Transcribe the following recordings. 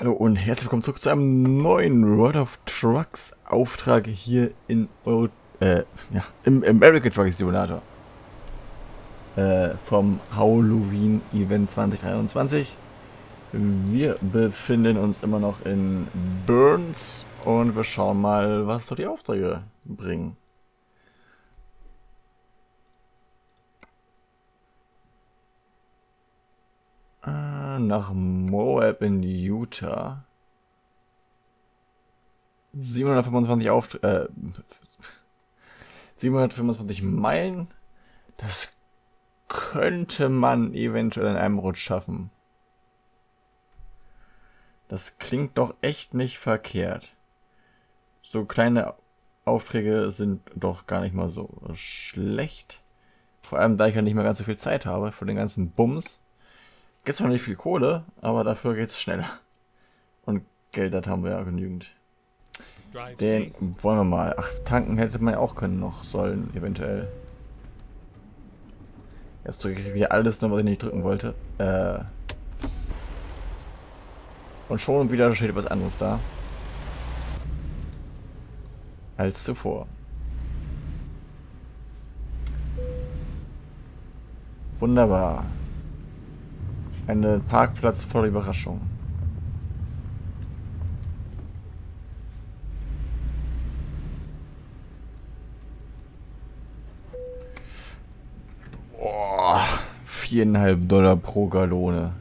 Hallo und herzlich willkommen zurück zu einem neuen World of Trucks Auftrag hier in im American Truck Simulator vom Halloween Event 2023. Wir befinden uns immer noch in Burns und wir schauen mal, was so die Aufträge bringen. Nach Moab in Utah. 725 Meilen. Das könnte man eventuell in einem Rutsch schaffen. Das klingt doch echt nicht verkehrt. So kleine Aufträge sind doch gar nicht mal so schlecht. Vor allem, da ich ja nicht mehr ganz so viel Zeit habe für den ganzen Bums. Gibt zwar nicht viel Kohle, aber dafür geht's schneller. Und Geld, das haben wir ja genügend. Den wollen wir mal. Ach, tanken hätte man ja auch können noch sollen, eventuell. Jetzt drücke ich wieder alles, was ich nicht drücken wollte. Und schon wieder steht etwas anderes da. Als zuvor. Wunderbar. Ein Parkplatz voller Überraschung. Oh, 4,5 $ pro Gallone.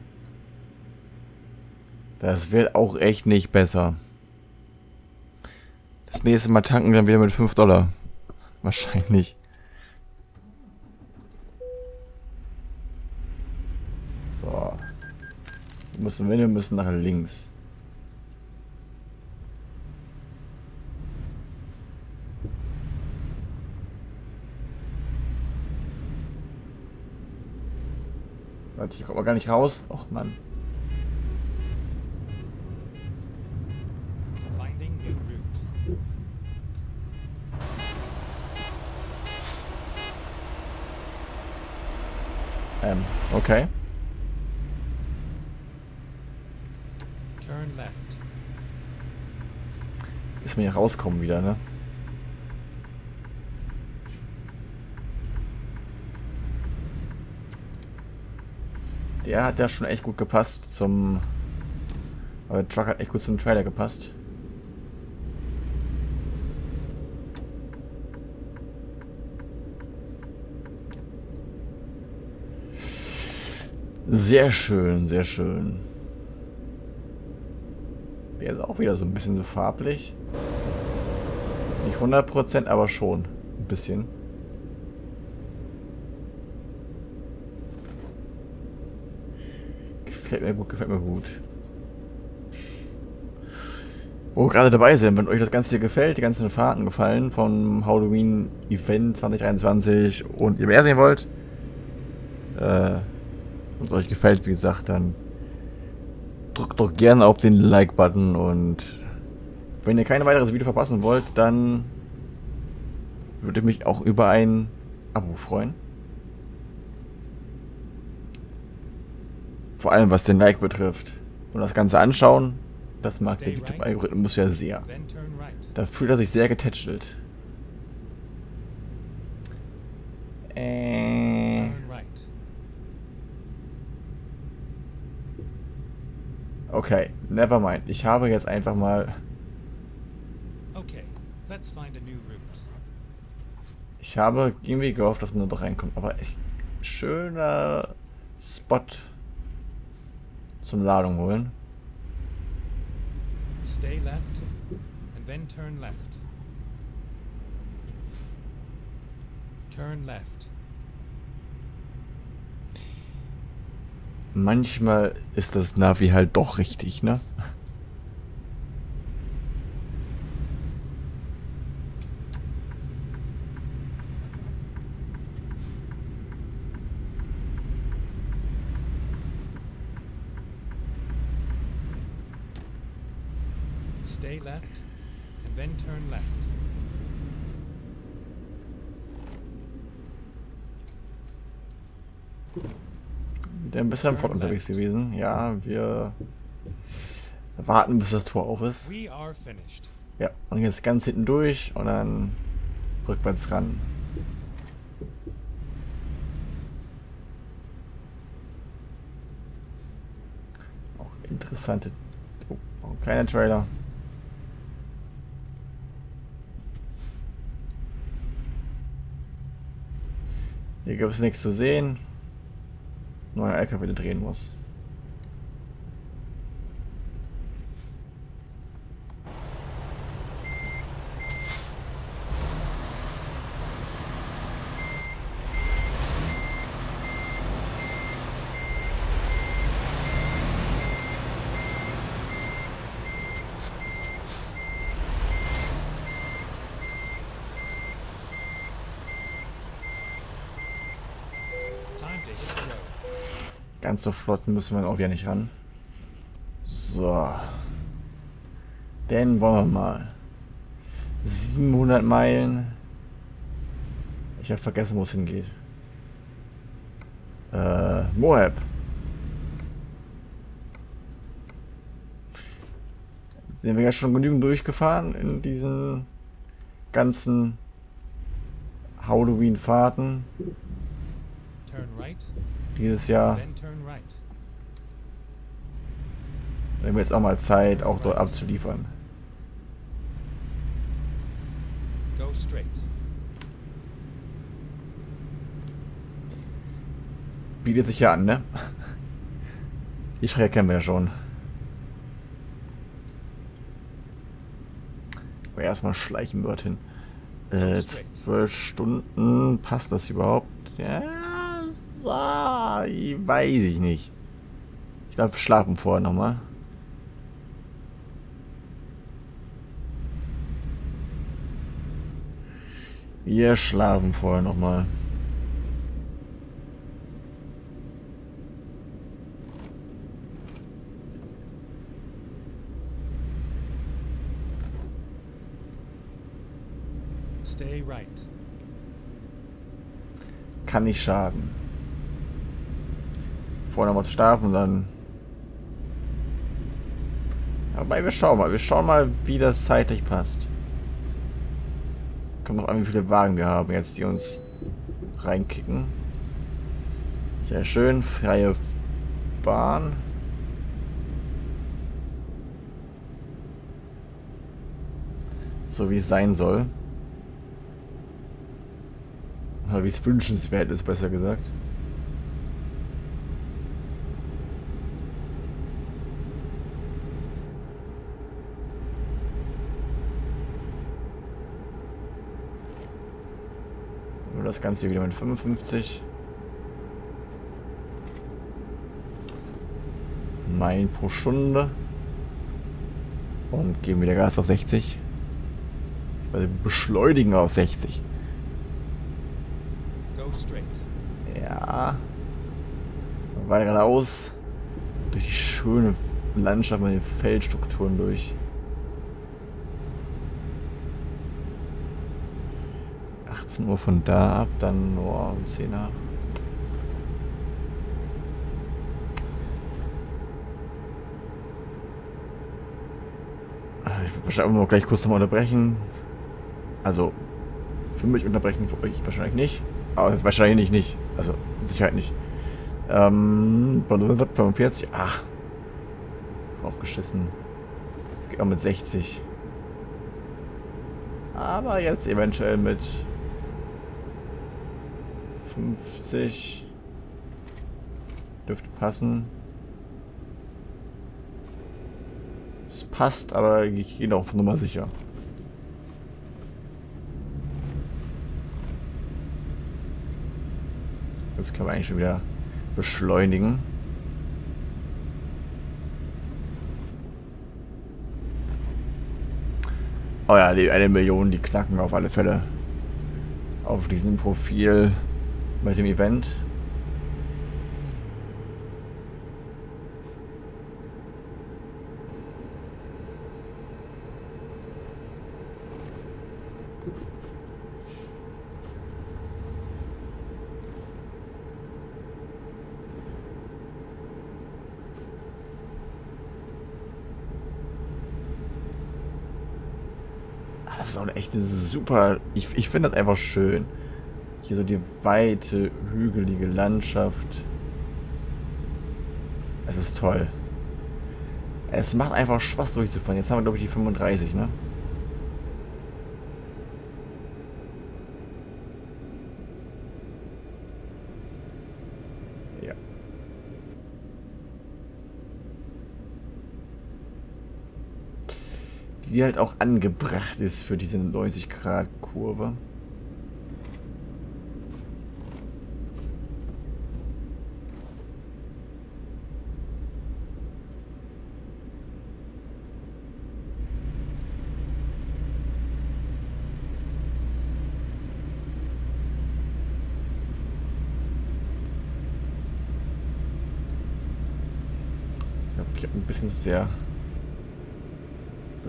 Das wird auch echt nicht besser. Das nächste Mal tanken wir dann wieder mit 5 $. Wahrscheinlich. Wir müssen nach links. Warte, ich komme aber gar nicht raus. Och Mann. Okay. Müssen wir hier rauskommen wieder, ne? Der hat ja schon echt gut gepasst zum... Aber der Truck hat echt gut zum Trailer gepasst. Sehr schön, sehr schön. Der ist auch wieder so ein bisschen so farblich. Nicht 100%, aber schon ein bisschen. Gefällt mir gut, gefällt mir gut. Wo wir gerade dabei sind, wenn euch das Ganze hier gefällt, die ganzen Fahrten gefallen vom Halloween Event 2023 und ihr mehr sehen wollt, und euch gefällt, wie gesagt, dann drückt doch gerne auf den Like-Button und wenn ihr kein weiteres Video verpassen wollt, dann würde ich mich auch über ein Abo freuen. Vor allem was den Like betrifft. Und das Ganze anschauen, das mag der YouTube-Algorithmus ja sehr. Da fühlt er sich sehr getätschelt. Okay, nevermind. Ich habe jetzt einfach mal... Ich habe irgendwie gehofft, dass man da reinkommt, aber echt schöner Spot zum Ladung holen. Stay left and then turn left. Turn left. Manchmal ist das Navi halt doch richtig, ne? Stay left and then turn left. Der ein bisschen fort unterwegs gewesen. Ja, wir warten, bis das Tor auf ist. Ja, und jetzt ganz hinten durch und dann rückwärts ran. Auch interessante... Oh, auch ein kleiner Trailer. Hier gibt es nichts zu sehen. Neuer LKW, der drehen muss. Ganz so flott müssen wir auch wieder nicht ran. So. Dann wollen wir mal. 700 Meilen. Ich habe vergessen, wo es hingeht. Moab. Sind wir ja schon genügend durchgefahren in diesen ganzen Halloween-Fahrten. Dieses Jahr. Da haben wir jetzt auch mal Zeit, auch dort abzuliefern. Bietet sich ja an, ne? Die Schreie kennen wir ja schon. Aber erstmal schleichen wir dorthin. 12 Stunden, passt das überhaupt? Ja. Weiß ich nicht. Ich glaube, wir schlafen vorher nochmal. Wir schlafen vorher nochmal. Stay right. Kann nicht schaden. Vorher noch mal zu schlafen, dann. Aber wir schauen mal, wie das zeitlich passt. Kommt noch an, wie viele Wagen wir haben jetzt, die uns reinkicken. Sehr schön, freie Bahn. So wie es sein soll. Oder wie es wünschenswert ist, besser gesagt. Das Ganze wieder mit 55 Meilen pro Stunde und geben wieder Gas auf 60. Also beschleunigen auf 60. Ja. Weiter geradeaus durch die schöne Landschaft mit den Feldstrukturen durch. Nur von da ab, dann nur um 10 nach. Ich werde wahrscheinlich nur gleich kurz nochmal unterbrechen. Also für mich unterbrechen, für euch wahrscheinlich nicht. Aber wahrscheinlich nicht. Also mit Sicherheit nicht. 45. Ach. Aufgeschissen. Geht auch mit 60. Aber jetzt eventuell mit 50 dürfte passen. Es passt, aber ich gehe noch auf Nummer sicher. Jetzt kann man eigentlich schon wieder beschleunigen. Oh ja, die 1 Million, die knacken wir auf alle Fälle. Auf diesem Profil. Bei dem Event. Das ist auch echt eine super... Ich finde das einfach schön. Hier so die weite, hügelige Landschaft. Es ist toll. Es macht einfach Spaß durchzufahren. Jetzt haben wir, glaube ich, die 35, ne? Die halt auch angebracht ist für diese 90-Grad-Kurve. Ich glaube, ich habe ein bisschen sehr...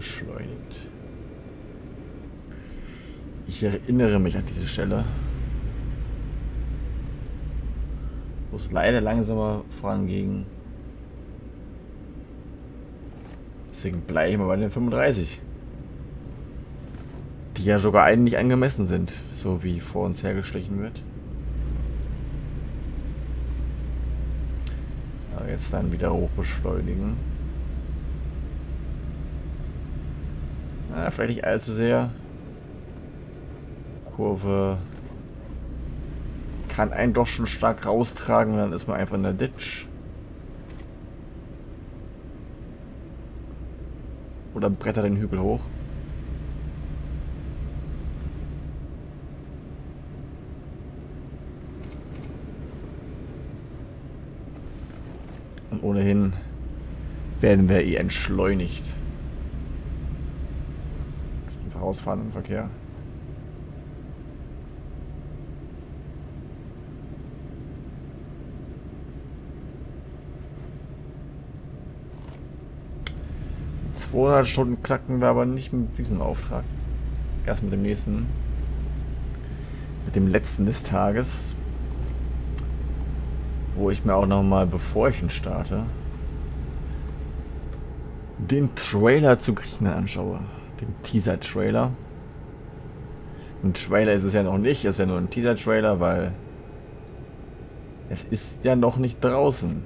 beschleunigt. Ich erinnere mich an diese Stelle, wo es leider langsamer voranging. Deswegen bleiben wir bei den 35. Die ja sogar einen nicht angemessen sind, so wie vor uns hergeschlichen wird. Aber jetzt dann wieder hoch beschleunigen. Ah, vielleicht nicht allzu sehr. Kurve kann einen doch schon stark raustragen und dann ist man einfach in der Ditch. Oder brettert den Hügel hoch. Und ohnehin werden wir eh entschleunigt. Ausfahren im Verkehr. In 200 Stunden knacken wir aber nicht mit diesem Auftrag. Erst mit dem nächsten. Mit dem letzten des Tages. Wo ich mir auch nochmal, bevor ich ihn starte, den Trailer zu Griechenland anschaue. Den Teaser-Trailer. Ein Trailer ist es ja noch nicht, es ist ja nur ein Teaser-Trailer, weil es ist ja noch nicht draußen.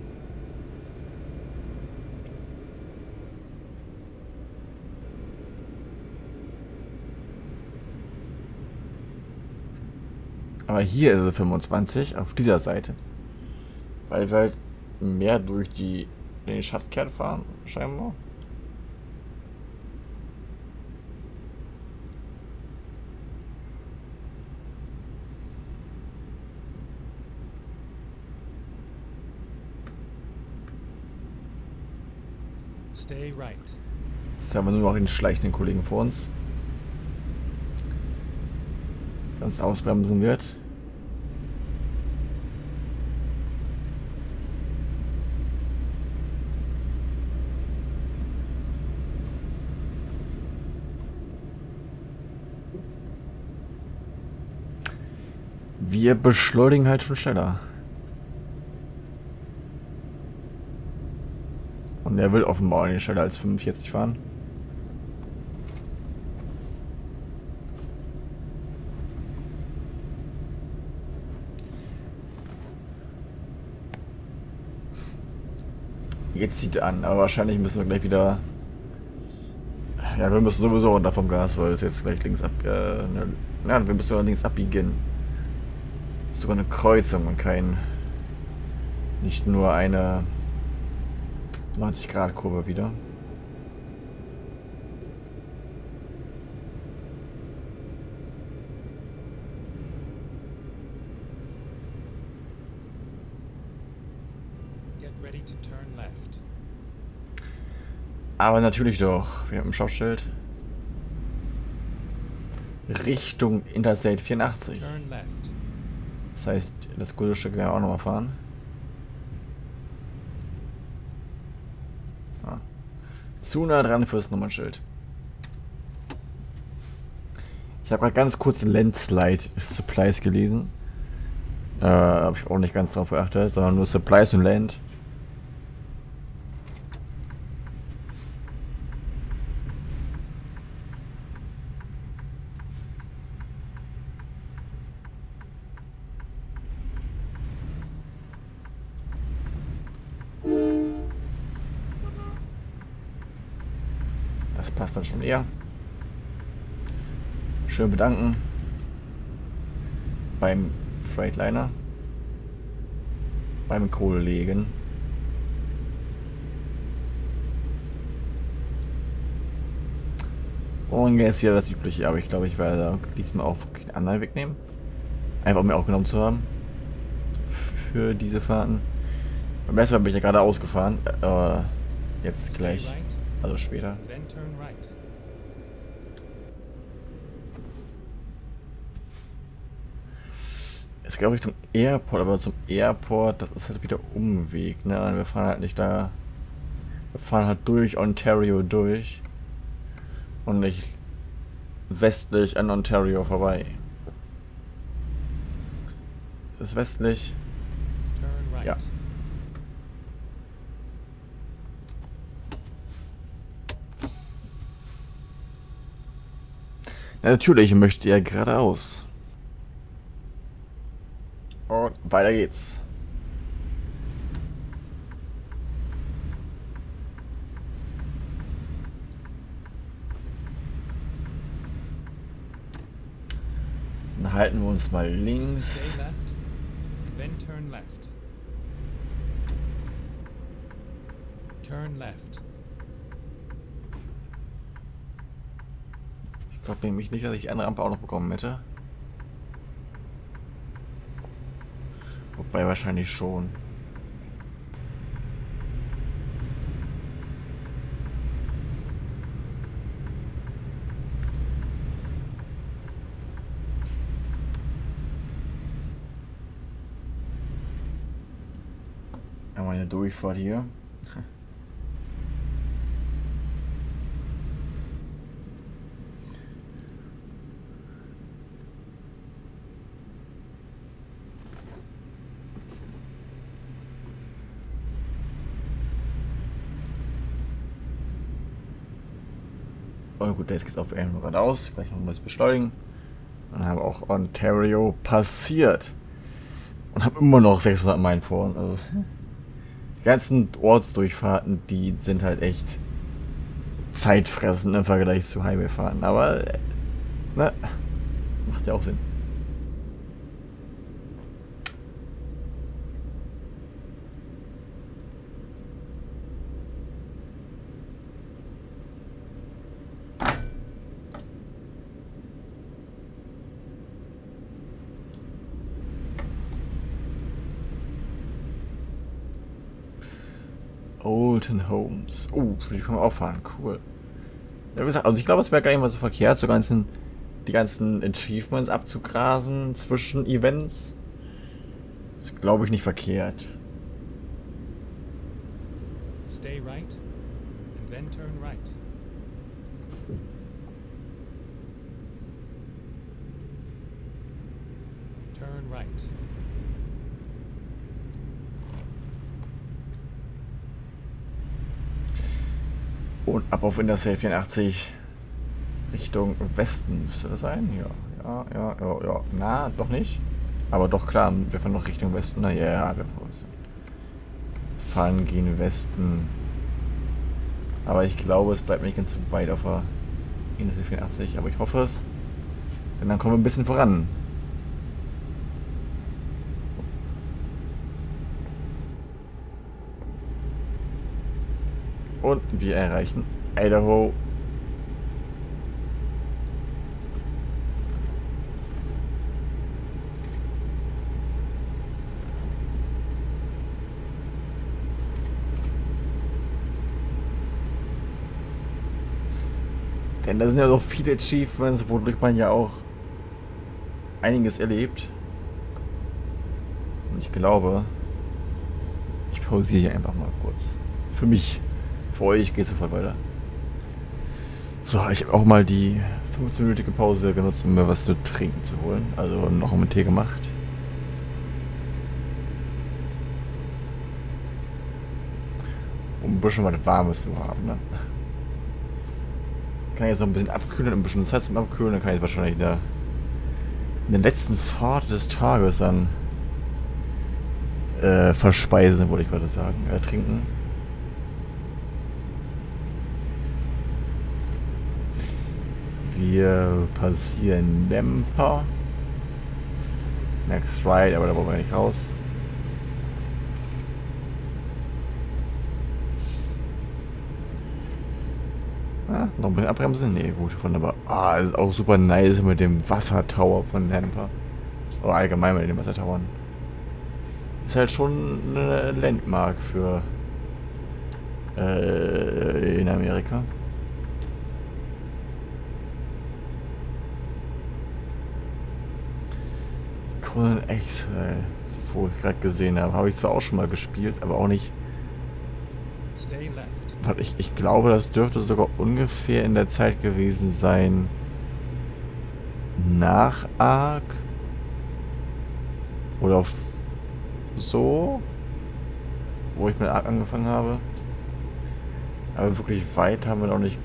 Aber hier ist es 25 auf dieser Seite. Weil wir halt mehr durch den Schattenkern fahren, scheinbar. Jetzt haben wir nur noch den schleichenden Kollegen vor uns, der uns ausbremsen wird. Wir beschleunigen halt schon schneller. Der will offenbar an die Stelle als 45 fahren. Jetzt zieht er an, aber wahrscheinlich müssen wir gleich wieder... Ja, wir müssen sowieso runter vom Gas, weil es jetzt gleich links ab... Ja, wir müssen links abbiegen. Das ist sogar eine Kreuzung und kein... Nicht nur eine... 90-Grad-Kurve wieder. Aber natürlich doch. Wir haben ein Stoppschild. Richtung Interstate 84. Das heißt, das gute Stück werden wir auch nochmal fahren. Zu nah dran fürs Nummernschild. Ich habe gerade ganz kurz Land Slide Supplies gelesen. Habe ich auch nicht ganz drauf geachtet, sondern nur Supplies und Land. Das passt dann schon eher. Schön bedanken beim Freightliner, beim Kollegen. Und jetzt wieder das Übliche, aber ich glaube, ich werde diesmal auch einen anderen Weg nehmen. Einfach um mir auch genommen zu haben. Für diese Fahrten. Beim letzten Mal bin ich ja gerade ausgefahren. Jetzt gleich. Also später. Es geht auch Richtung Airport, aber zum Airport, das ist halt wieder Umweg, ne? Wir fahren halt nicht da. Wir fahren halt durch Ontario durch. Und nicht westlich an Ontario vorbei. Das ist westlich. Ja. Natürlich möchte er geradeaus. Und weiter geht's. Dann halten wir uns mal links. Turn left. Ich glaube nämlich nicht, dass ich die andere Rampe auch noch bekommen hätte. Wobei wahrscheinlich schon. Einmal eine Durchfahrt hier. Oh gut, jetzt geht's auf einmal geradeaus. Vielleicht noch ein bisschen beschleunigen. Dann haben wir auch Ontario passiert. Und haben immer noch 600 Meilen vor uns. Also, die ganzen Ortsdurchfahrten, die sind halt echt zeitfressend im Vergleich zu Highwayfahrten. Aber, ne, macht ja auch Sinn. Homes. Oh, für die können wir auch fahren. Cool. Ja, wie gesagt, also ich glaube, es wäre gar nicht mal so verkehrt, so die ganzen Achievements abzugrasen zwischen Events. Ist, glaube ich, nicht verkehrt. Stay right and then turn right. Turn right. Und ab auf Interstate 84 Richtung Westen müsste das sein. Ja, ja, ja, ja, ja. Na, doch nicht. Aber doch klar, wir fahren noch Richtung Westen. Na ja, wir fahren gegen Westen. Aber ich glaube, es bleibt nicht ganz so weit auf der Interstate 84. Aber ich hoffe es. Denn dann kommen wir ein bisschen voran. Und wir erreichen Idaho. Denn da sind ja so viele Achievements, wodurch man ja auch einiges erlebt. Und ich glaube, ich pausiere hier einfach mal kurz. Für mich. Für euch geht es sofort weiter. So, ich habe auch mal die 15-minütige Pause genutzt, um mir was zu trinken zu holen. Also noch einen Tee gemacht. Um ein bisschen was Warmes zu haben. Ne? Kann ich jetzt noch ein bisschen abkühlen, ein bisschen Zeit zum Abkühlen. Dann kann ich wahrscheinlich in der letzten Fahrt des Tages dann verspeisen, wollte ich gerade sagen. Trinken. Wir passieren Lemper. Next Ride, aber da wollen wir nicht raus. Ah, noch ein bisschen abbremsen? Ne, gut, wunderbar. Ah, das ist auch super nice mit dem Wassertower von Lemper. Oh, allgemein mit den Wassertowern. Ist halt schon eine Landmark für in Amerika. Colin Exile, wo ich gerade gesehen habe, habe ich zwar auch schon mal gespielt, aber auch nicht. Ich glaube, das dürfte sogar ungefähr in der Zeit gewesen sein nach ARK oder so, wo ich mit ARK angefangen habe. Aber wirklich weit haben wir noch nicht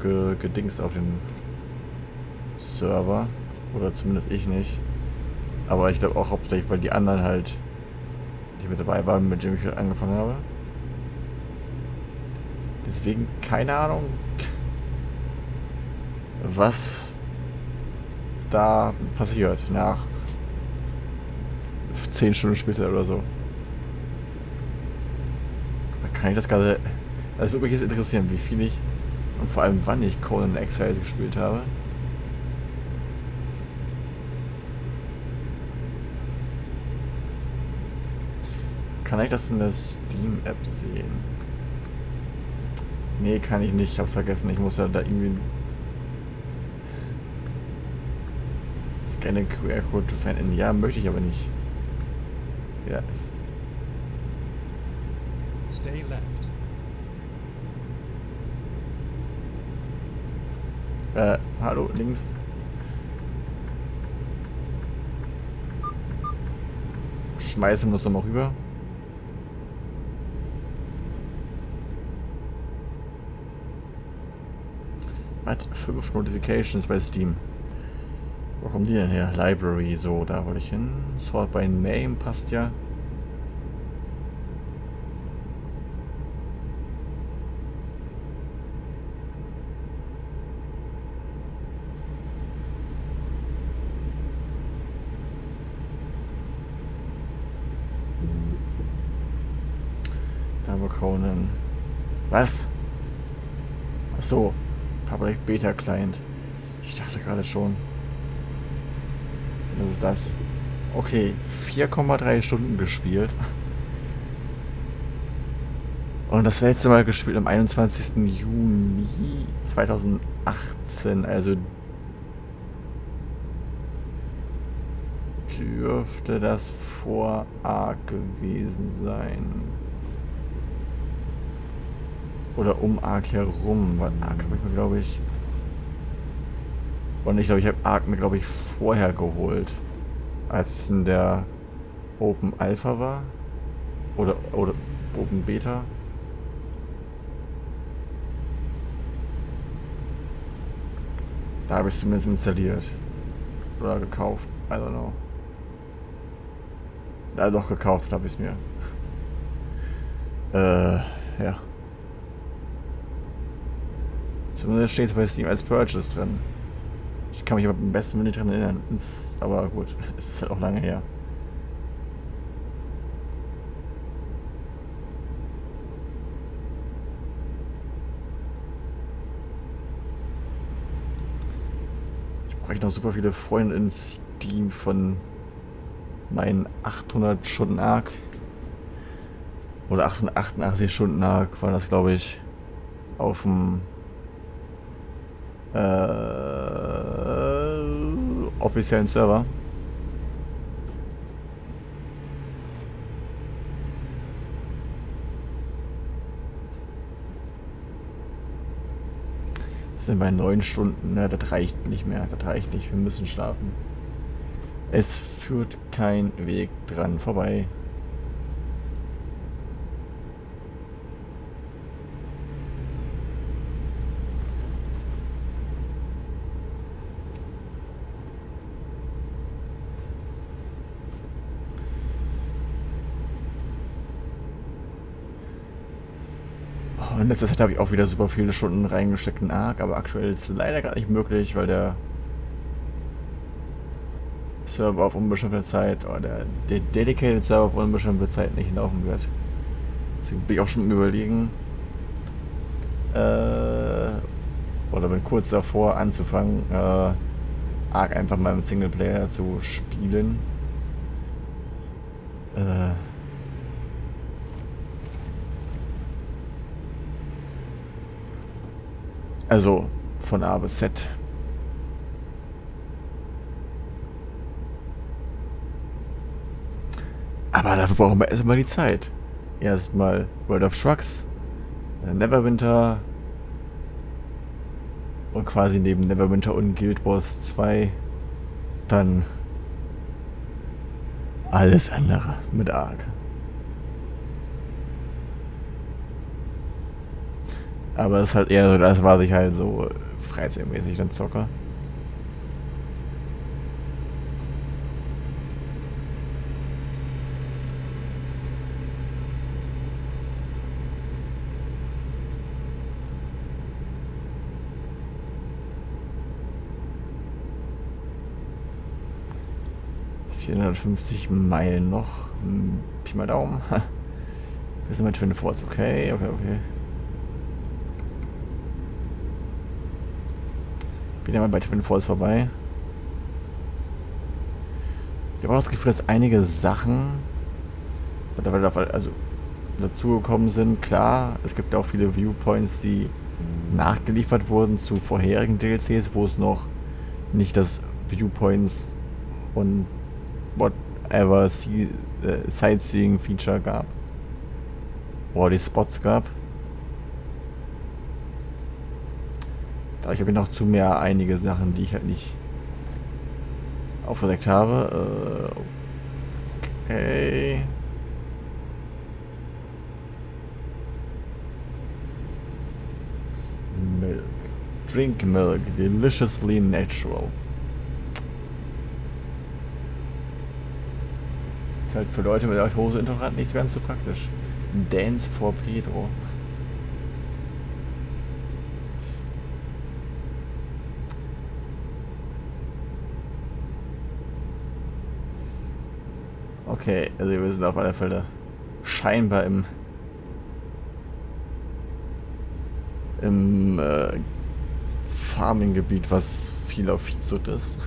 gedingst auf dem Server. Oder zumindest ich nicht. Aber ich glaube auch hauptsächlich, weil die anderen halt, die mit dabei waren, mit denen ich halt angefangen habe. Deswegen keine Ahnung, was da passiert nach 10 Stunden später oder so. Da kann ich das Ganze. Also wirklich ist interessieren, wie viel ich und vor allem wann ich Colin Exile gespielt habe. Kann ich das in der Steam-App sehen? Nee, kann ich nicht. Ich hab's vergessen. Ich muss ja da irgendwie... Scanne QR-Code to sign in. Ja, möchte ich aber nicht. Ja. Stay left. Hallo, links. Schmeißen wir es nochmal rüber. Was? 5 Notifications bei Steam. Wo kommen die denn her? Library, so, da wollte ich hin. Sort by Name passt ja. Conan. Was? Achso. Public Beta Client. Ich dachte gerade schon. Was ist das? Okay, 4,3 Stunden gespielt. Und das letzte Mal gespielt am 21. Juni 2018. Also dürfte das vor ARK gewesen sein. Oder um ARK herum, weil ARK habe ich mir, glaube ich... Und ich glaube, ich habe ARK mir, glaube ich, vorher geholt. Als es in der Open Alpha war. Oder Open Beta. Da habe ich es zumindest installiert. Oder gekauft, I don't know. Ja, doch, gekauft habe ich es mir. Ja. Zumindest steht es bei Steam als Purchase drin. Ich kann mich aber am besten nicht dran erinnern. Aber gut, es ist halt auch lange her. Ich brauche noch super viele Freunde in Steam von meinen 800 Stunden ARK. Oder 888 Stunden ARK waren das, glaube ich, auf dem... offiziellen Server. Das sind bei 9 Stunden, ne, das reicht nicht mehr, das reicht nicht, wir müssen schlafen. Es führt kein Weg dran vorbei. in letzter Zeit habe ich auch wieder super viele Stunden reingesteckt in ARK, aber aktuell ist es leider gerade nicht möglich, weil der Server auf unbestimmte Zeit oder der Dedicated Server auf unbestimmte Zeit nicht laufen wird. Deswegen bin ich auch schon überlegen, oder bin kurz davor anzufangen, ARK einfach mal im Singleplayer zu spielen. Also von A bis Z. Aber dafür brauchen wir erstmal die Zeit. Erstmal World of Trucks, Neverwinter und quasi neben Neverwinter und Guild Wars 2 dann alles andere mit ARK. Aber es ist halt eher so das, was ich halt so freizeitmäßig dann zocke. $450 Meilen noch. Pi mal Daumen. Wir sind mit Twin Falls. Okay, okay, okay. Bin ja mal bei Twin Falls vorbei. Ich habe auch das Gefühl, dass einige Sachen also dazugekommen sind. Klar, es gibt auch viele Viewpoints, die nachgeliefert wurden zu vorherigen DLCs, wo es noch nicht das Viewpoints und whatever Sightseeing Feature gab. Oder die Spots gab. Da ich habe noch zu mehr einige Sachen, die ich halt nicht aufgedeckt habe. Okay. Milk. Drink milk. Deliciously natural. Ist halt für Leute mit Laktoseintoleranz nicht ganz so praktisch. Dance for Pedro. Okay, also wir sind auf alle Fälle scheinbar im Farming-Gebiet, was viel auf Viehzucht ist.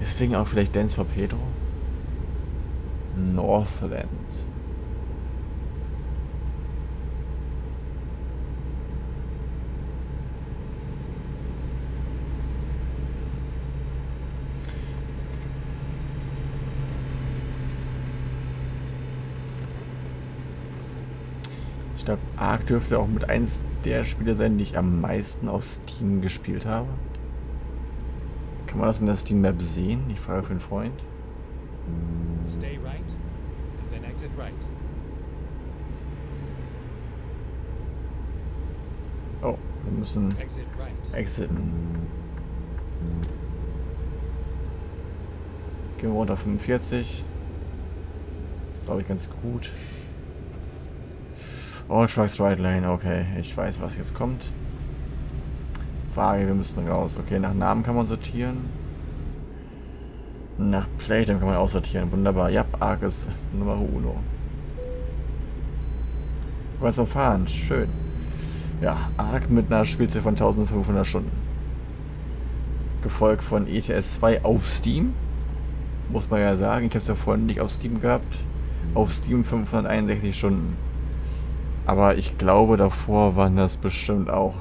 Deswegen auch vielleicht Dance for Pedro. Northland. Ich glaube, ARK dürfte auch mit eins der Spiele sein, die ich am meisten auf Steam gespielt habe. Kann man das in der Steam-Map sehen? Ich frage für einen Freund. Stay right, and then exit right. Oh, wir müssen exiten. Gehen wir runter 45. Das ist, glaube ich, ganz gut. All Trucks Right Lane, okay, ich weiß, was jetzt kommt. Frage, wir müssen raus. Okay, nach Namen kann man sortieren. Nach Playtime kann man auch sortieren. Wunderbar. Ja, ARK ist Nummer Uno. Du kannst noch fahren, schön. Ja, ARK mit einer Spielzeit von 1500 Stunden. Gefolgt von ETS 2 auf Steam. Muss man ja sagen, ich habe es ja vorhin nicht auf Steam gehabt. Auf Steam 561 Stunden. Aber ich glaube, davor waren das bestimmt auch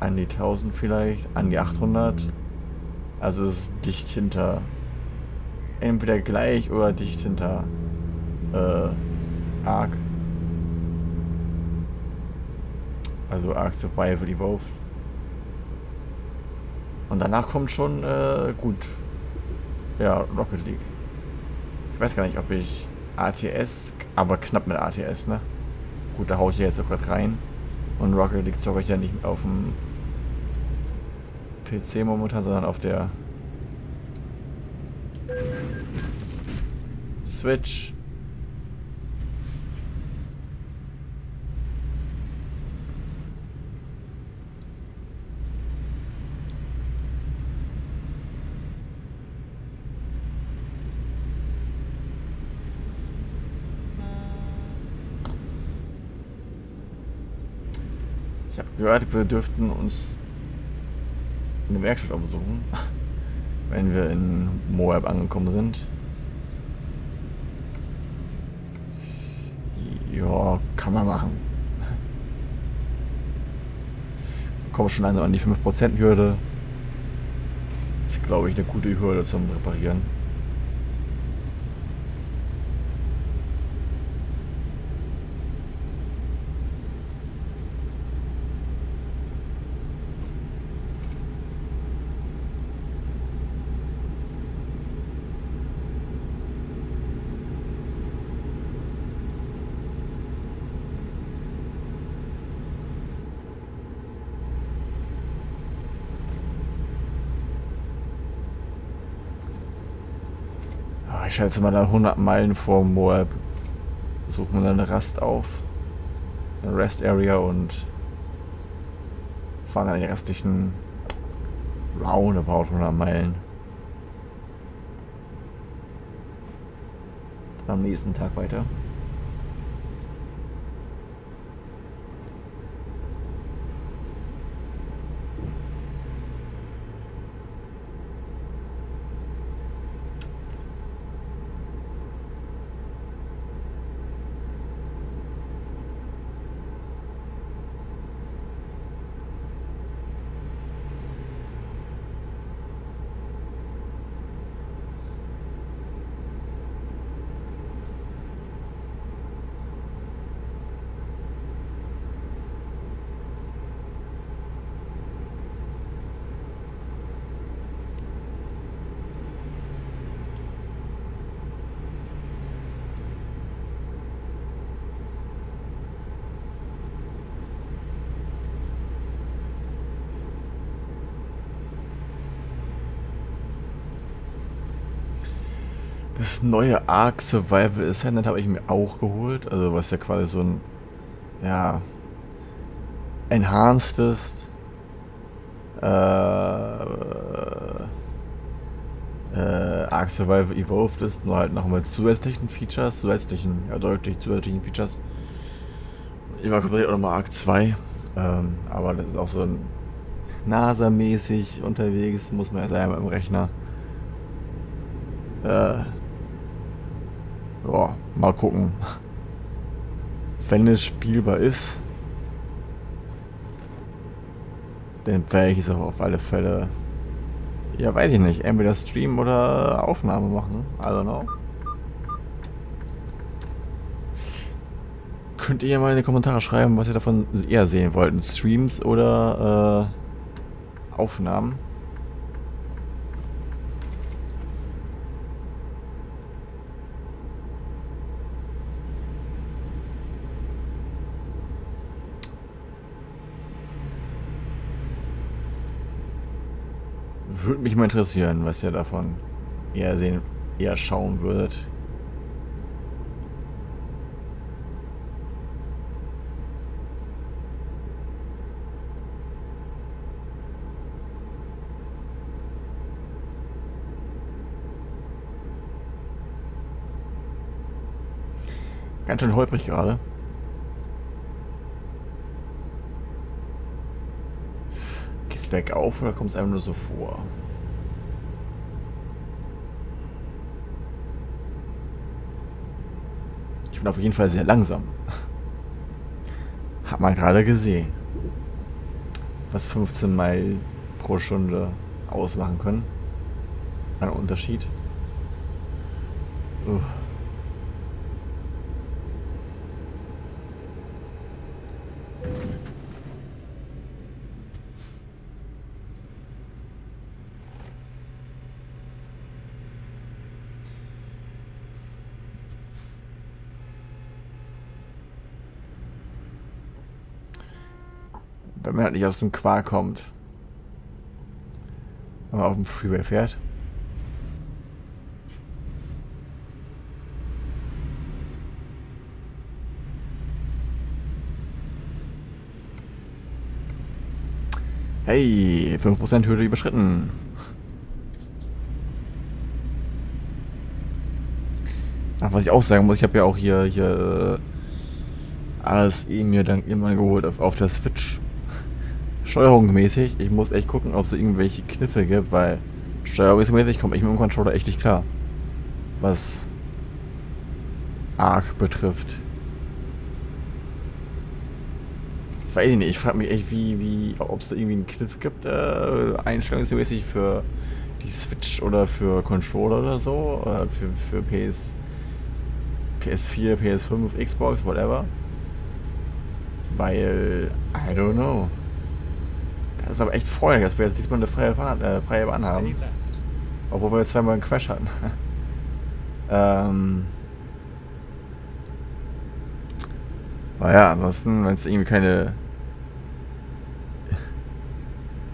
an die 1000 vielleicht, an die 800. Also es ist dicht hinter. Entweder gleich oder dicht hinter ARK. Also ARK Survival Evolved. Und danach kommt schon, gut. Ja, Rocket League. Ich weiß gar nicht, ob ich ATS, aber knapp mit ATS, ne? Gut, da hau ich jetzt auch gerade rein. Und Rocket League zocke ich ja nicht auf dem PC momentan, sondern auf der Switch. Ich habe gehört, wir dürften uns eine Werkstatt aufsuchen, wenn wir in Moab angekommen sind. Ja, kann man machen. Wir kommen schon langsam an die 5%-Hürde. Das ist, glaube ich, eine gute Hürde zum Reparieren. Ich schätze mal, da 100 Meilen vor Moab suchen wir dann eine Rast auf, eine Rest Area, und fahren dann die restlichen roundabout 100 Meilen. Dann am nächsten Tag weiter. Das neue ARK Survival Ascended habe ich mir auch geholt, also was ja quasi so ein, ja, enhancedes ARK Survival Evolved ist, nur halt nochmal zusätzlichen Features, deutlich zusätzlichen Features. Ich war komplett auch nochmal ARK 2, aber das ist auch so ein NASA-mäßig unterwegs, muss man ja sagen, mit dem Rechner. Ja, mal gucken, wenn es spielbar ist, dann werde ich es auch auf alle Fälle, ja, weiß ich nicht, entweder streamen oder Aufnahme machen, I don't know. Könnt ihr ja mal in die Kommentare schreiben, was ihr davon eher sehen wollt, Streams oder Aufnahmen. Würde mich mal interessieren, was ihr davon eher sehen, eher schauen würdet. Ganz schön holprig gerade. Bergauf oder kommt es einem nur so vor? Ich bin auf jeden Fall sehr langsam. Hat man gerade gesehen. Was 15 Meilen pro Stunde ausmachen können. Ein Unterschied. Uff. Wenn man halt nicht aus dem Quark kommt, wenn man auf dem Freeway fährt. Hey, 5%-Hürde überschritten. Ach, was ich auch sagen muss, ich habe ja auch hier alles mir dann immer geholt auf der Switch. steuerungsmäßig, ich muss echt gucken, ob es irgendwelche Kniffe gibt, weil steuerungsmäßig komme ich mit dem Controller echt nicht klar. Was ARK betrifft. Weiß ich nicht, ich frage mich echt, ob es da irgendwie einen Kniff gibt, einstellungsmäßig für die Switch oder für Controller oder so, oder für PS4, PS5, Xbox, whatever. Weil, I don't know. Das ist aber echt freudig, dass wir jetzt diesmal eine freie Bahn haben. Obwohl wir jetzt zweimal einen Crash hatten. Naja, ansonsten, wenn es irgendwie keine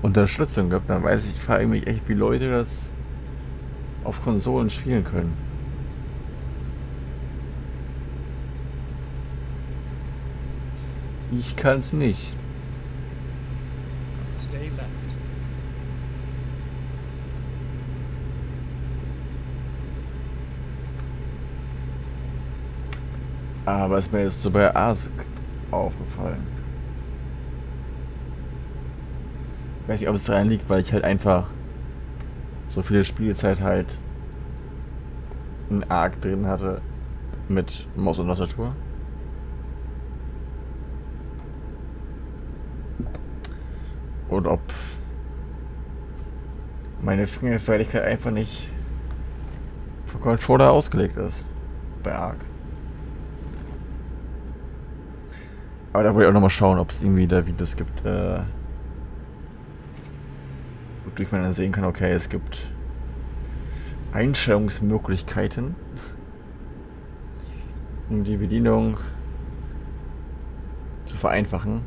Unterstützung gibt, dann weiß ich, frage ich mich echt, wie Leute das auf Konsolen spielen können. Ich kann's nicht. Aber es ist mir jetzt so bei ARK aufgefallen. Ich weiß nicht, ob es daran liegt, weil ich halt einfach so viel Spielzeit halt in ARK drin hatte mit Maus und Tastatur. Und ob meine Fingerfertigkeit einfach nicht für Controller ausgelegt ist bei ARK. Aber da wollte ich auch nochmal schauen, ob es irgendwie da Videos gibt, wodurch man dann sehen kann, okay, es gibt Einstellungsmöglichkeiten, um die Bedienung zu vereinfachen.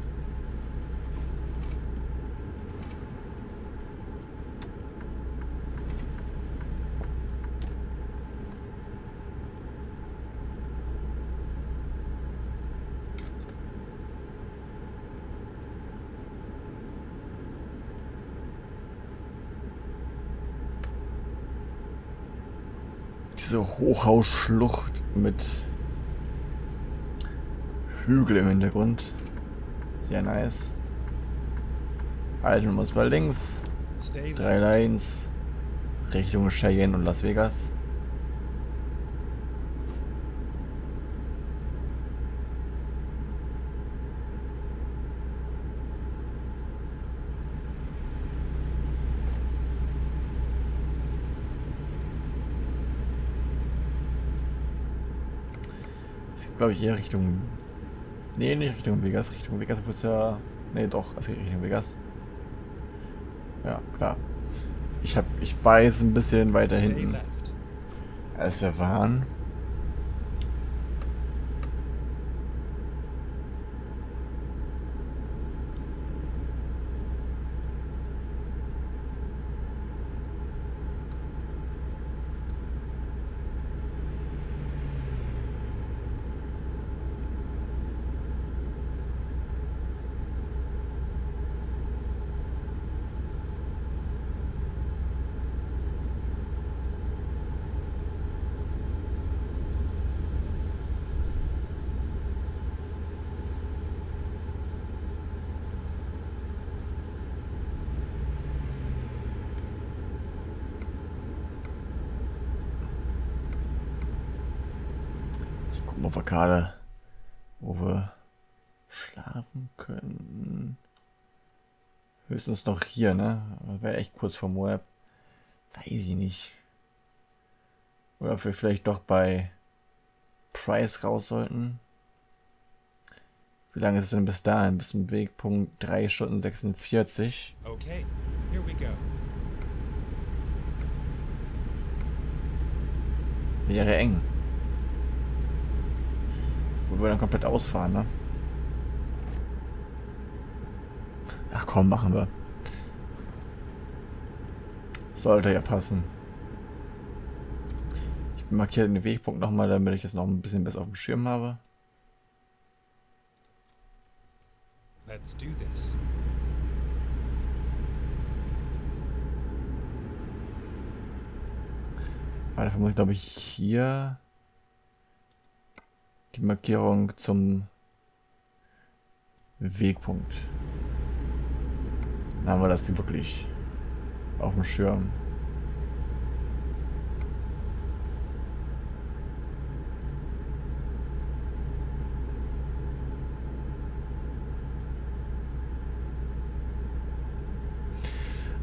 Hochhausschlucht mit Hügel im Hintergrund. Sehr nice. Halten wir uns bei links. 3 Lines. Richtung Cheyenne und Las Vegas. Glaube ich eher Richtung. Nee, nicht Richtung Vegas. Richtung Vegas wird es ja. Nee, doch, es geht Richtung Vegas. Ja, klar. Ich war jetzt ein bisschen weiter hinten, als wir waren. Auf der Karte, wo wir schlafen können. Höchstens noch hier, ne? Wäre echt kurz vor Moab. Weiß ich nicht. Oder ob wir vielleicht doch bei Price raus sollten. Wie lange ist es denn bis dahin? Bis zum Wegpunkt 3 Stunden 46. Okay, here we go. Wäre eng. Wir wollen dann komplett ausfahren, ne? Ach komm, machen wir. Sollte ja passen. Ich markiere den Wegpunkt nochmal, damit ich das noch ein bisschen besser auf dem Schirm habe. Let's do this. Aber dafür muss ich, glaube ich, hier die Markierung zum Wegpunkt. Dann haben wir das Ding wirklich auf dem Schirm.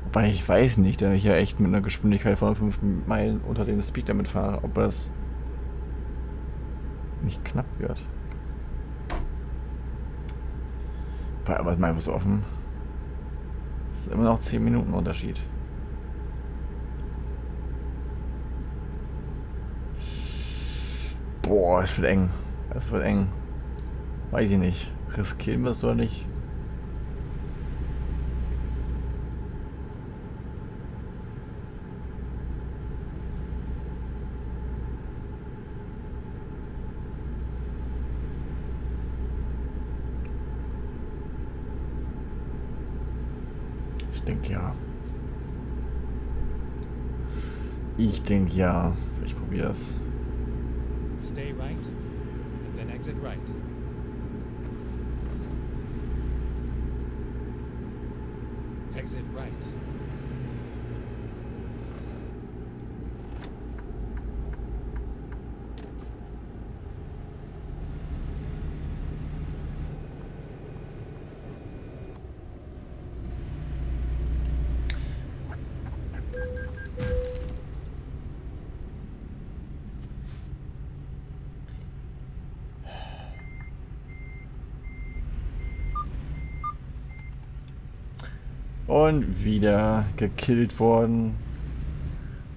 Wobei ich weiß nicht, da ich ja echt mit einer Geschwindigkeit von 5 Meilen unter dem Speed damit fahre, ob das nicht knapp wird. Aber ist mal was offen. Das ist immer noch 10 Minuten Unterschied. Boah, es wird eng. Es wird eng. Weiß ich nicht. Riskieren wir es oder nicht? Ich denke ja, ich probiere es. Stay right and then exit right. Exit right. Und wieder gekillt worden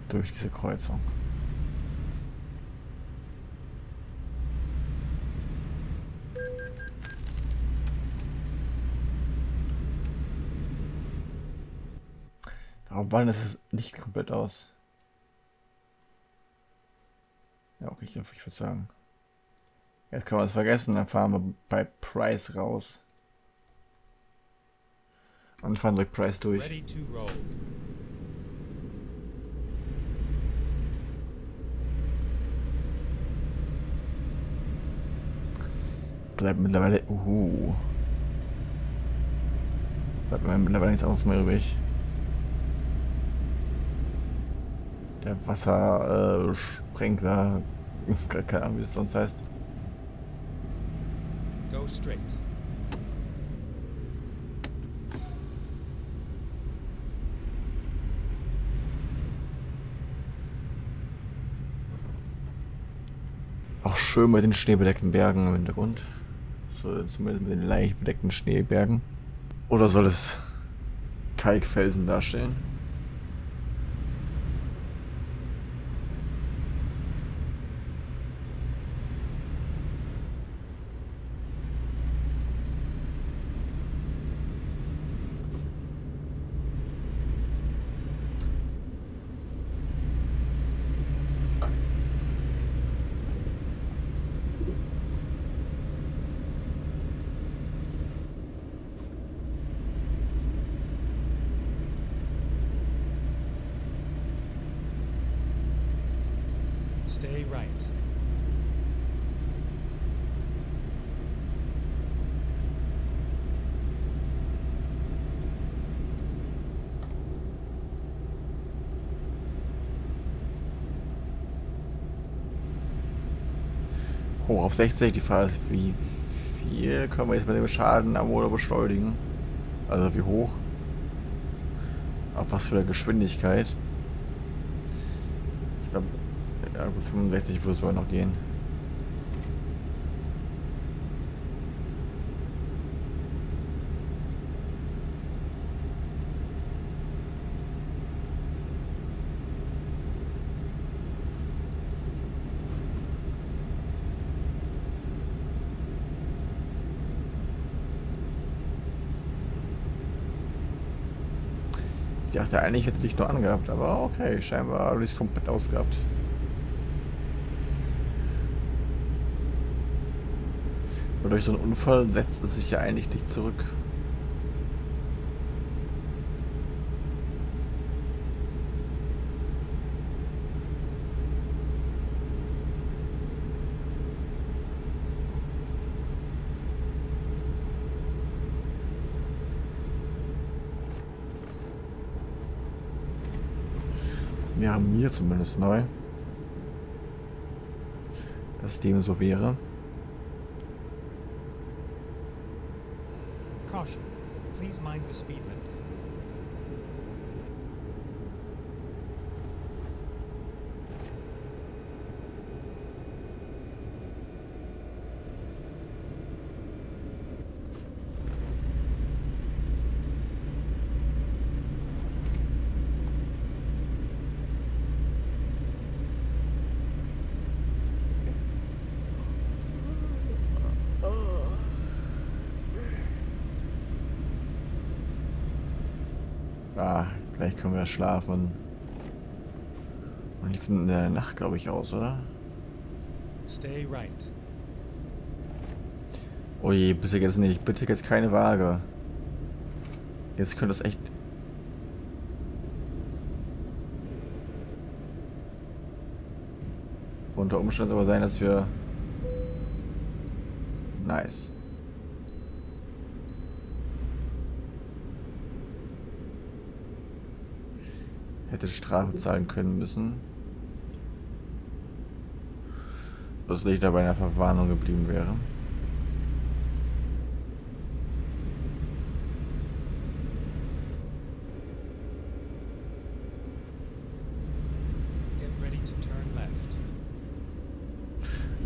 durch diese Kreuzung. Warum ballern das nicht komplett aus? Ja, okay, ich würde sagen. Jetzt kann man es vergessen, dann fahren wir bei Price raus. Und fahren durch Price durch. Bleibt mittlerweile. Bleibt mir mittlerweile nichts anderes mehr übrig. Der Wassersprengler. Keine Ahnung, wie das sonst heißt. Go straight. Schön mit den schneebedeckten Bergen im Hintergrund. So, zumindest mit den leicht bedeckten Schneebergen. Oder soll es Kalkfelsen darstellen? Oh, auf 60 die Frage ist, wie viel können wir jetzt mit dem Schaden am Motor beschleunigen? Also wie hoch? Auf was für eine Geschwindigkeit? Ich glaube, ja, 65 würde sogar noch gehen. Ich dachte eigentlich, hätte ich nur angehabt, aber okay, scheinbar habe ich es komplett ausgehabt. Aber durch so einen Unfall setzt es sich ja eigentlich nicht zurück. wäre mir zumindest neu, dass dem so wäre. Gleich können wir schlafen. Man lief in der Nacht, glaube ich, aus, oder? Stay right. Oh je, bitte jetzt nicht. Bitte jetzt keine Waage. Jetzt könnte das echt... Unter Umständen aber sein, dass wir... Nice. Hätte Strafe zahlen können müssen. Das Licht dabei einer Verwarnung geblieben wäre.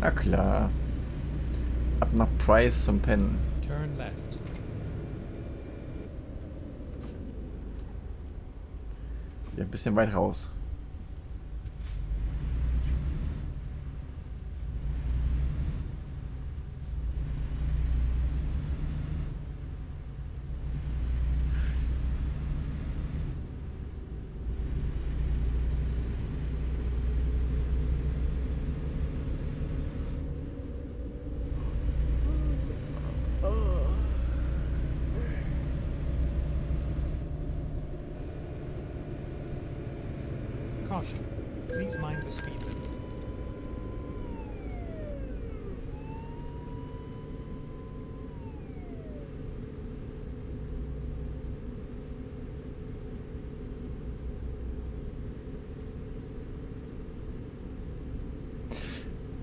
Na klar. Ab nach Price zum Pennen. Ja, ein bisschen weit raus.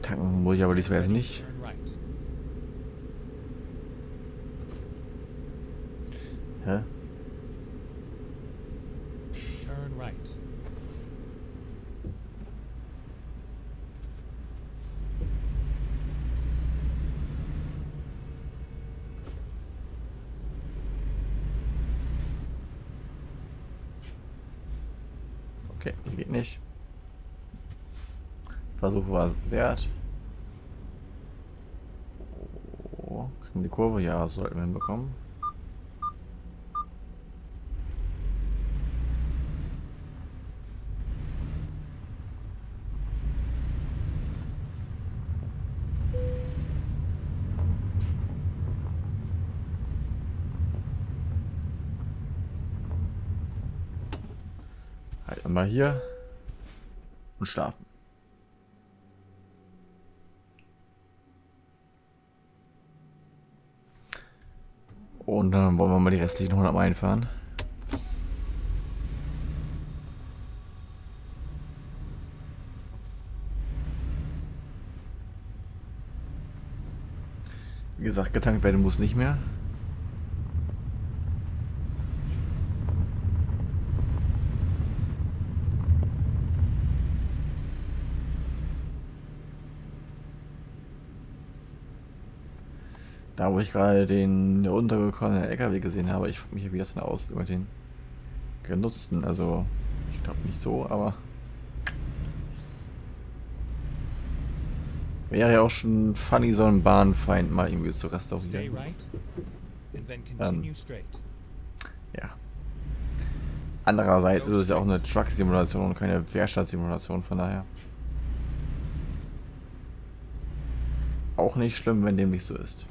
Tanken muss ich aber diesmal jetzt nicht. Hä? Okay, geht nicht. Versuch war es wert. Oh, kriegen die Kurve? Ja, sollten wir hinbekommen. Halt mal hier und schlafen. Und dann wollen wir mal die restlichen 100 Meilen fahren. Wie gesagt, getankt werden muss nicht mehr. Da, wo ich gerade den untergekommenen LKW gesehen habe, ich frage mich, wie das denn aussieht über den genutzten. Also, ich glaube nicht so, aber wäre ja auch schon funny, so einen Bahnfeind mal irgendwie zu restaurieren. Ja. Andererseits ist es ja auch eine Truck-Simulation und keine Werkstatt-Simulation, von daher auch nicht schlimm, wenn dem nicht so ist.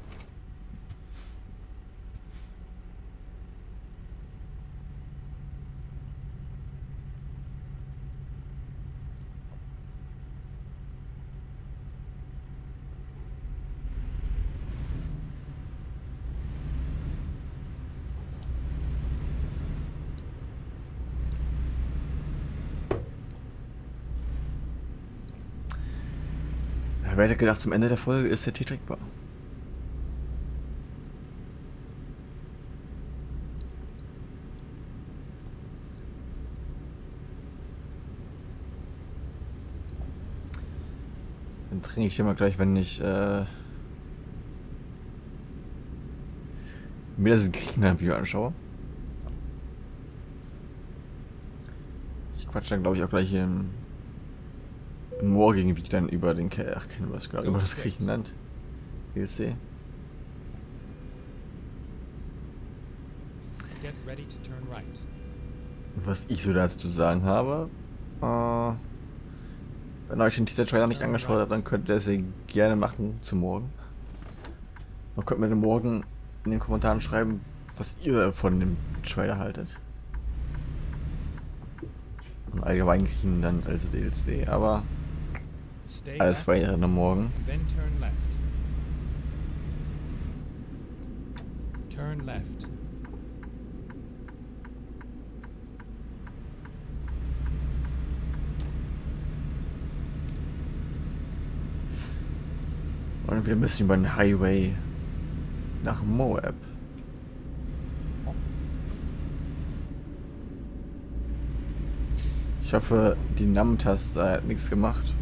Wer hätte gedacht, zum Ende der Folge ist der Tee trinkbar. Dann trinke ich den mal gleich, wenn ich mir das Griechenland-Video anschaue. Ich quatsch dann, glaube ich, auch gleich im morgigen Video dann über den über das Griechenland DLC. Was ich so dazu zu sagen habe, wenn euch den Teaser-Trailer nicht angeschaut habt, dann könnt ihr das gerne machen zu morgen. Dann könnt ihr morgen in den Kommentaren schreiben, was ihr von dem Trailer haltet. Und allgemein kriegen dann als DLC, aber alles weitere dann morgen. Turn left. Und wir müssen über den Highway nach Moab. Ich hoffe, die NAM-Taste hat nichts gemacht.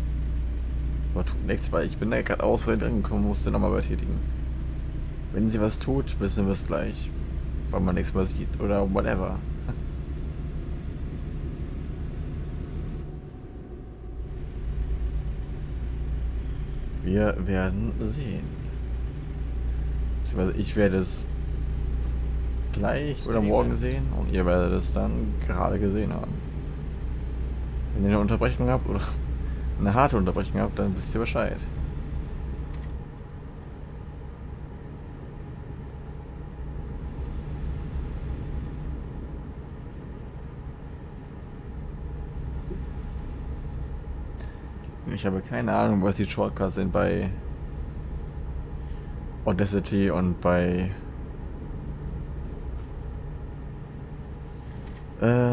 Aber tut nichts, weil ich bin da gerade aus, weil ich drin gekommen musste, nochmal betätigen. Wenn sie was tut, wissen wir es gleich. Weil man nichts mehr sieht oder whatever. Wir werden sehen. Ich werde es gleich oder morgen sehen und ihr werdet es dann gerade gesehen haben. Wenn ihr eine Unterbrechung habt oder eine harte Unterbrechung habt, dann wisst ihr Bescheid. Ich habe keine Ahnung, was die Shortcuts sind bei Audacity und bei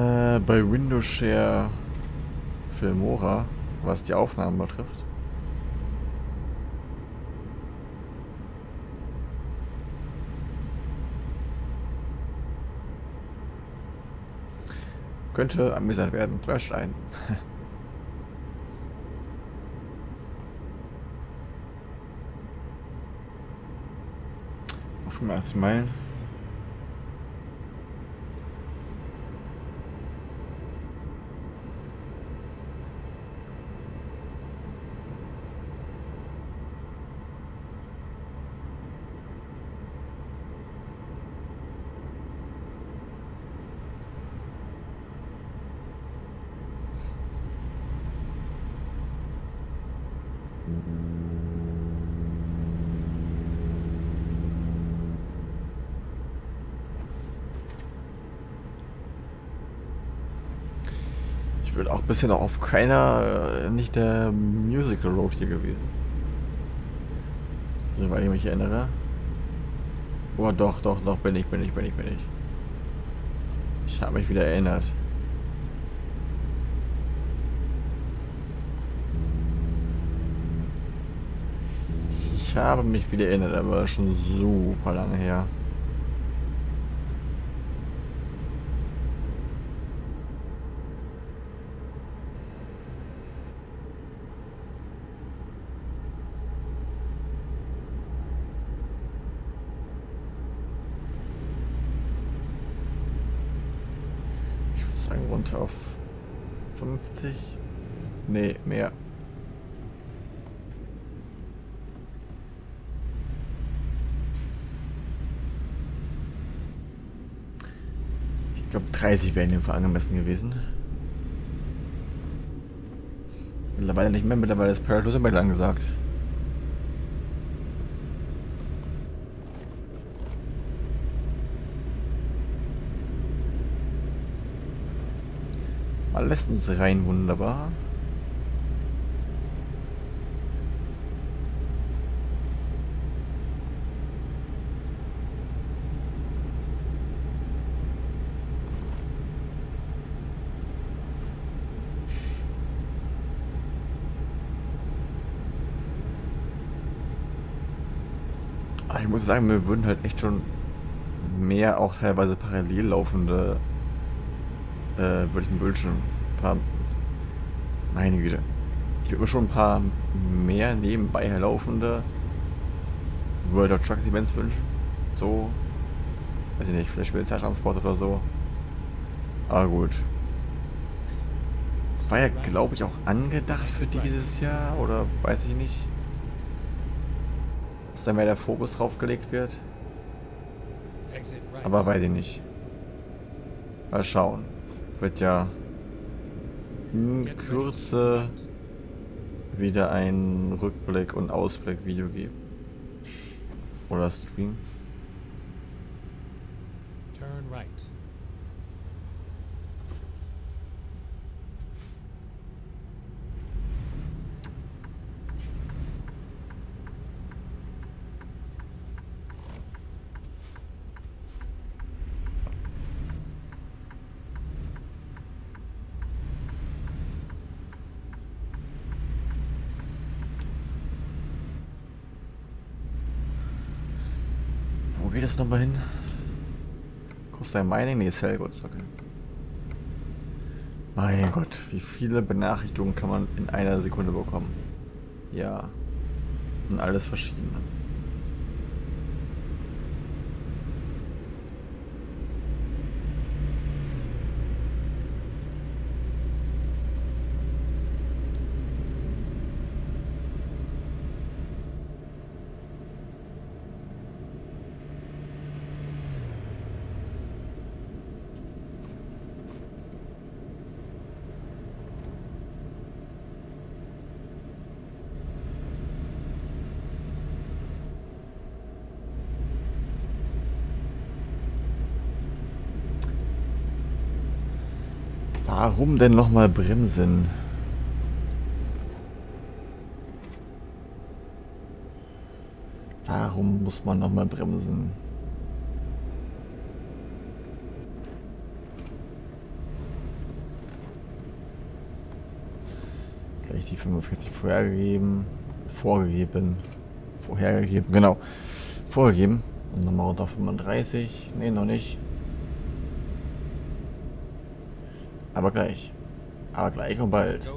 Windows Share Filmora, was die Aufnahmen betrifft. Könnte amüsant werden, crasht ein. Auf 85 Meilen. Ich bin auch ein bisschen auf keiner, nicht der Musical Road hier gewesen. Soweit ich mich erinnere. Oh doch, bin ich. Ich habe mich wieder erinnert. Ich habe mich wieder erinnert, aber schon super lange her. Runter auf 50. Nee, mehr. Ich glaube 30 wären jedenfalls angemessen gewesen. Mittlerweile nicht mehr, mittlerweile ist Parallel immer lang gesagt. Lässt uns rein, wunderbar. muss sagen, mir würden halt echt schon mehr auch teilweise parallel laufende würde ich mir wünschen. Ein paar, meine Güte. Ich würde mir schon ein paar mehr nebenbei laufende World of Trucks Events wünschen. So. Weiß ich nicht, vielleicht mit Zeittransport oder so. Aber gut. Das war ja, glaube ich, auch angedacht für dieses Jahr, oder weiß ich nicht. Dass da mehr der Fokus drauf gelegt wird. Aber weiß ich nicht. Mal schauen. Wird ja in Kürze wieder ein Rückblick- und Ausblick-Video geben. Oder Stream. Geht es nochmal hin? Coastline Mining? Nee, Selgots, okay. Mein Gott, wie viele Benachrichtigungen kann man in einer Sekunde bekommen? Ja. Und alles verschiedene. Warum denn nochmal bremsen? Warum muss man nochmal bremsen? Gleich die 45 vorgegeben. Und nochmal runter auf 35. Ne, noch nicht. Aber gleich. Aber gleich und bald.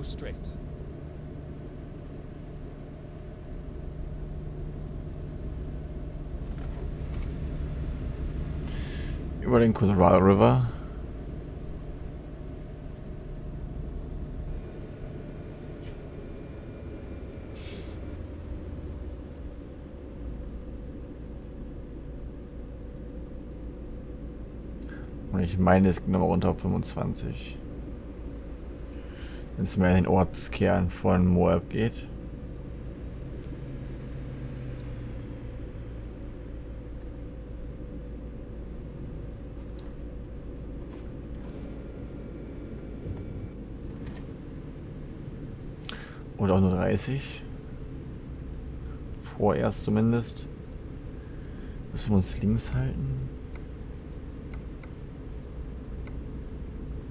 Über den Colorado River. Und ich meine, es geht nochmal runter auf 25. Wenn es mehr in den Ortskern von Moab geht. Oder auch nur 30. Vorerst zumindest. Müssen wir uns links halten?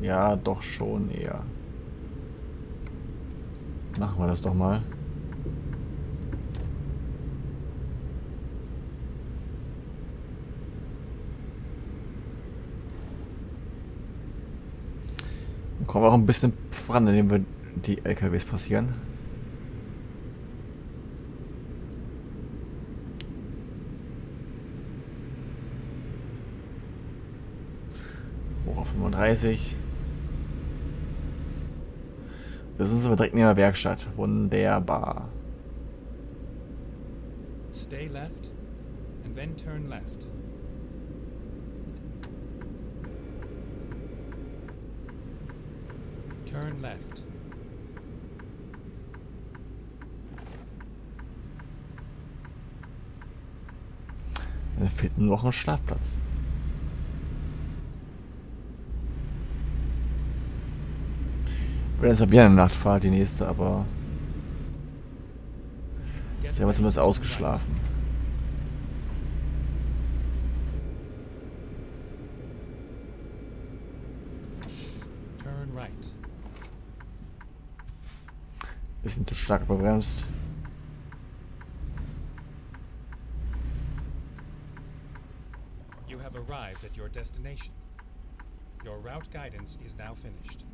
Ja, doch schon eher. Machen wir das doch mal. Dann kommen wir auch ein bisschen voran, indem wir die LKWs passieren. Hoch auf 35. Das ist aber direkt neben der Werkstatt. Wunderbar. Stay left and then turn left. Turn left. Da fehlt noch ein Schlafplatz. Das war wieder eine Nachtfahrt, die nächste, aber sie haben zumindest ausgeschlafen. Bisschen zu stark überbremst. arrived at your destination. Your route guidance is now finished.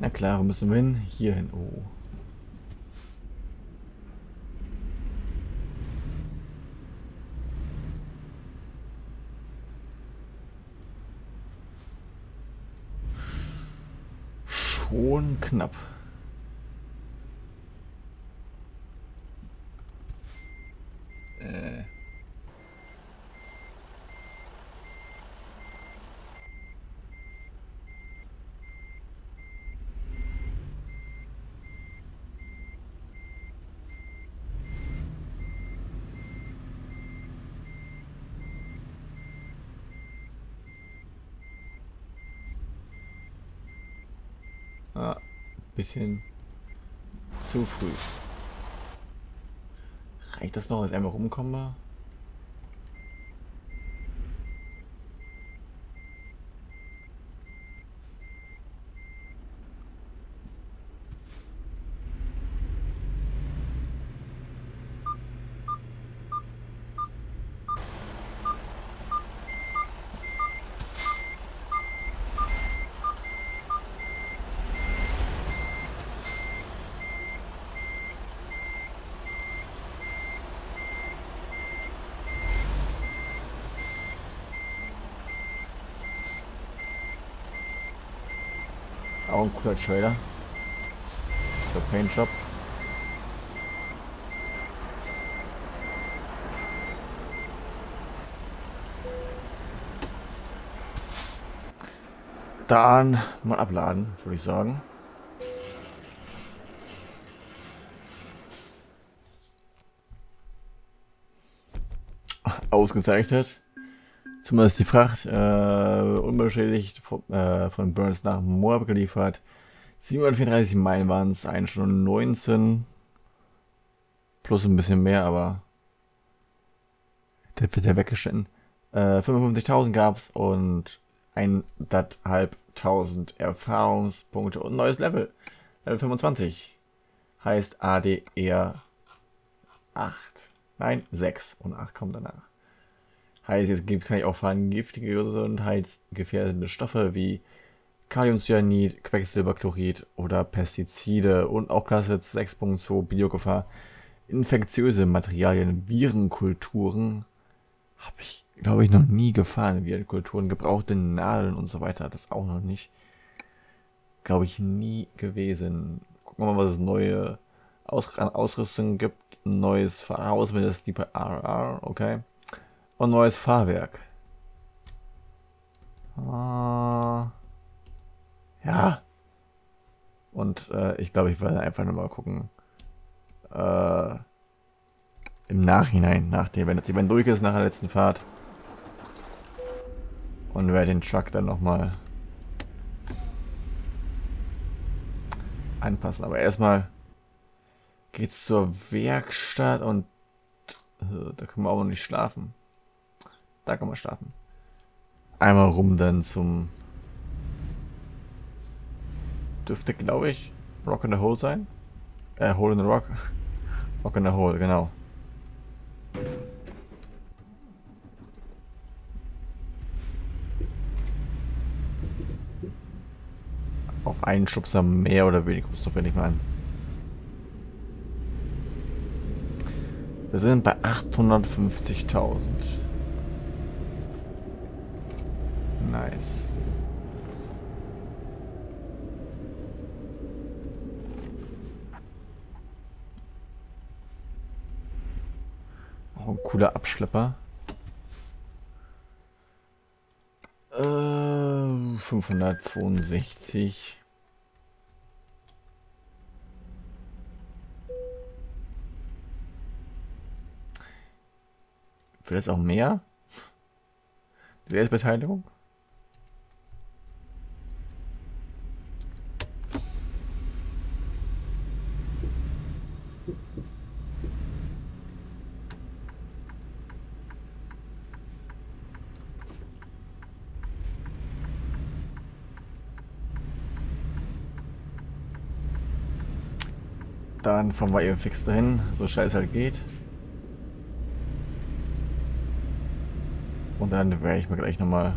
Na klar, wo müssen wir hin? Hier hin. Oh. Schon knapp. Bisschen zu früh. Reicht das noch, dass einmal rumkommen war? Auch ein cooler Trailer. Der Paint Job. Dann mal abladen, würde ich sagen. Ausgezeichnet. Zumindest die Fracht unbeschädigt von Burns nach Moab geliefert. 734 Meilen waren es, 1 Stunde 19. Plus ein bisschen mehr, aber der wird ja weggeschnitten. 55.000 gab es und 1.500 Erfahrungspunkte und neues Level. Level 25. Heißt ADR 8. Nein, 6 und 8 kommt danach. Heißt, jetzt kann ich auch fahren giftige gesundheitsgefährdende Stoffe wie Kaliumcyanid, Quecksilberchlorid oder Pestizide und auch Klasse 6.2 Biogefahr, infektiöse Materialien, Virenkulturen. Habe ich, glaube ich, noch nie gefahren. Virenkulturen, gebrauchte Nadeln und so weiter, das auch noch nicht. Glaube ich, nie gewesen. Gucken wir mal, was es neue Ausrüstung gibt. Neues Fahrhausmittel, das ist bei RR, okay. Und neues Fahrwerk. Ja. Und ich glaube, ich werde einfach nochmal gucken. Im Nachhinein, nachdem, wenn das Event durch ist, nach der letzten Fahrt. Und werde den Truck dann nochmal anpassen. Aber erstmal geht's zur Werkstatt und da können wir auch noch nicht schlafen. Da kann man starten. Einmal rum dann zum... Dürfte, glaube ich, Rock in the Hole sein. Hole in the Rock. Rock in the Hole, genau. Auf einen Schubser mehr oder weniger, guckst du fertig mal an. Wir sind bei 850.000. Nice. Auch ein cooler Abschlepper. 562. Wird das auch mehr? Selbstbeteiligung? Dann fahren wir eben fix dahin, so schnell es halt geht. Und dann werde ich mir gleich nochmal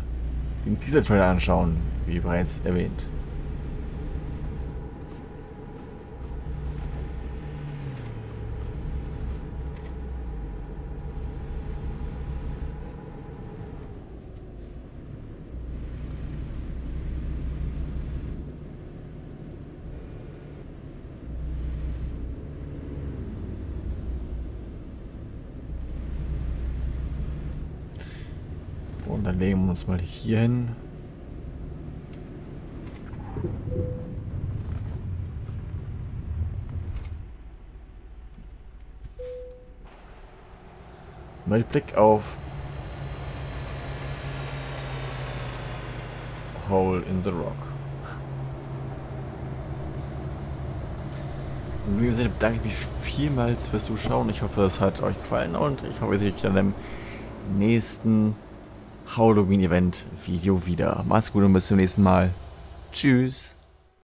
den Teaser-Trailer anschauen, wie bereits erwähnt. Und dann legen wir uns mal hier hin. Mit Blick auf Hole in the Rock. Und wie gesagt, bedanke ich mich vielmals fürs Zuschauen. Ich hoffe, es hat euch gefallen und ich hoffe, ich sehe euch dann im nächsten Halloween-Event-Video wieder. Macht's gut und bis zum nächsten Mal. Tschüss.